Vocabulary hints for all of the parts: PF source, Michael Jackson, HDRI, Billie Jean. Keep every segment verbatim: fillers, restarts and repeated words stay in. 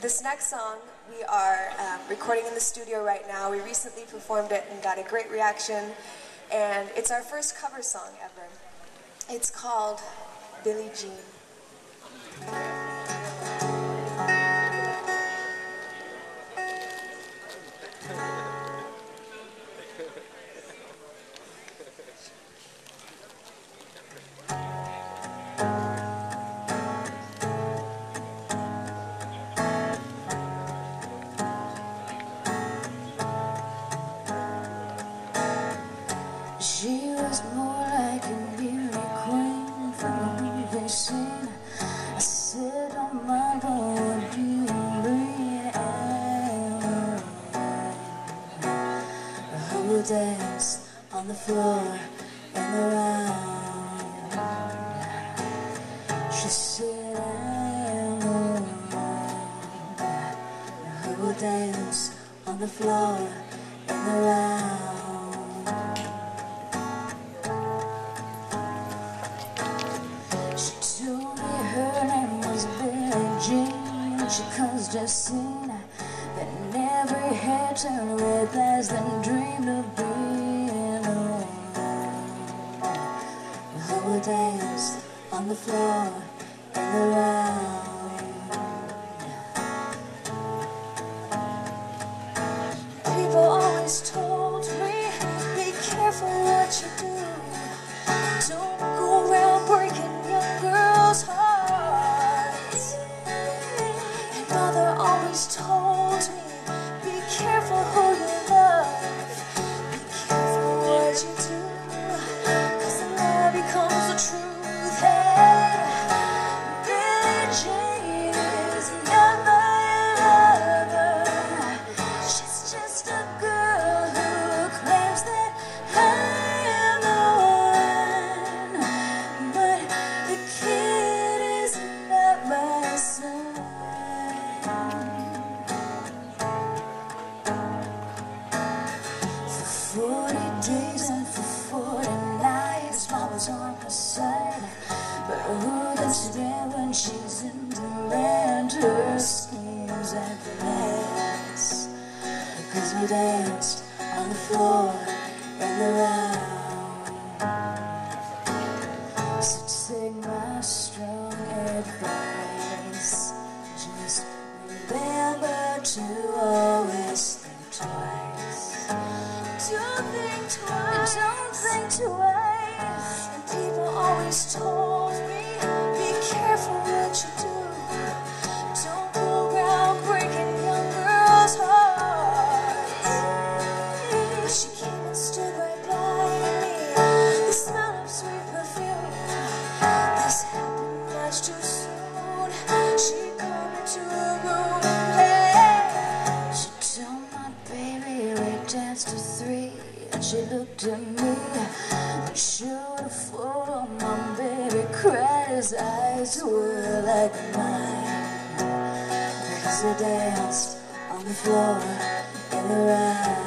This next song we are um, recording in the studio right now. We recently performed it and got a great reaction, and it's our first cover song ever. It's called Billie Jean. She was more like a beauty queen from a movie scene. I sit on my board, you breathe out. I would dance on the floor and around. She said, I am a man. I would dance on the floor and around. She caused a scene that every head turned with eyes that dreamed of being alone. I would dance on the floor and around. People always told me, be careful what you do. Don't go around breaking young girls' hearts. Mother always told me, be careful who you love, be careful what you do, 'cause the lie becomes the truth. And Billie Jean is not my lover, she's just a girl who claims that I am the one, but the kid is not my son. Days and for forty nights, Mom was on her side. But who that's there when she's in demand? Her schemes at the last, because we danced on the floor and around. So take my strong advice, just remember to always think twice. Don't think twice, don't think twice. And people always told me, be careful what you do. Don't go around breaking young girls' hearts. But she came and stood right by me. The smell of sweet perfume, this happened much too soon. She called me to her room. Yeah. She told my baby we danced to three. She looked at me, showed a photo. My baby cried, his eyes were like mine, because we danced on the floor and around.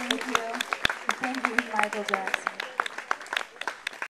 Thank you. Michael Jackson.